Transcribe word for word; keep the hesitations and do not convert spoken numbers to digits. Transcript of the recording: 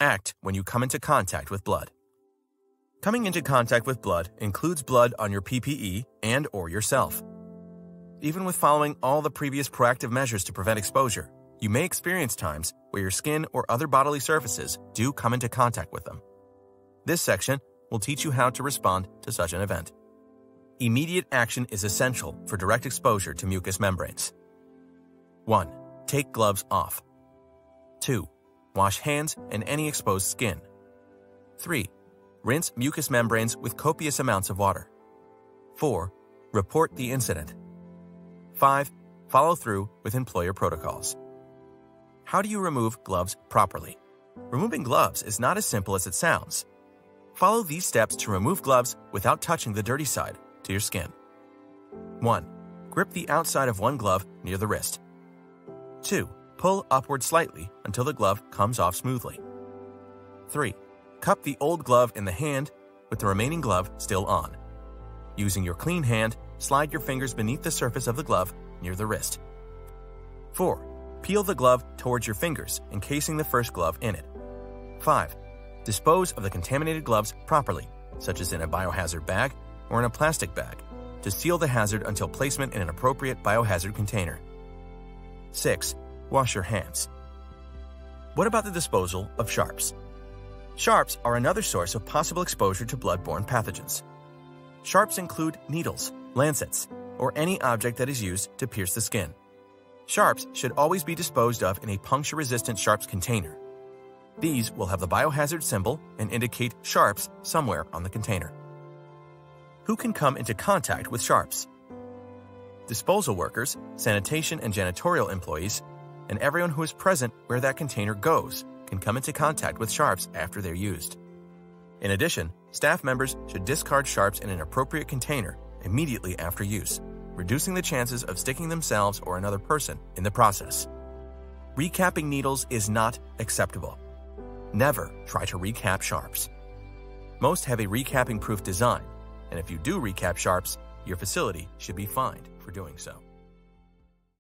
Act when you come into contact with blood. Coming into contact with blood includes blood on your P P E and or yourself. Even with following all the previous proactive measures to prevent exposure, you may experience times where your skin or other bodily surfaces do come into contact with them. This section will teach you how to respond to such an event. Immediate action is essential for direct exposure to mucous membranes. one. Take gloves off. two. Wash hands and any exposed skin. three. Rinse mucous membranes with copious amounts of water. four. Report the incident. five. Follow through with employer protocols. How do you remove gloves properly? Removing gloves is not as simple as it sounds. Follow these steps to remove gloves without touching the dirty side to your skin. one. Grip the outside of one glove near the wrist. two. Pull upward slightly until the glove comes off smoothly. three. Cup the old glove in the hand with the remaining glove still on. Using your clean hand, slide your fingers beneath the surface of the glove near the wrist. four. Peel the glove towards your fingers, encasing the first glove in it. five. Dispose of the contaminated gloves properly, such as in a biohazard bag or in a plastic bag, to seal the hazard until placement in an appropriate biohazard container. six. Wash your hands. What about the disposal of sharps? Sharps are another source of possible exposure to blood-borne pathogens. Sharps include needles, lancets, or any object that is used to pierce the skin. Sharps should always be disposed of in a puncture-resistant sharps container. These will have the biohazard symbol and indicate sharps somewhere on the container. Who can come into contact with sharps? Disposal workers, sanitation and janitorial employees, and everyone who is present where that container goes can come into contact with sharps after they're used. In addition, staff members should discard sharps in an appropriate container immediately after use, reducing the chances of sticking themselves or another person in the process. Recapping needles is not acceptable. Never try to recap sharps. Most have a recapping-proof design, and if you do recap sharps, your facility should be fined for doing so.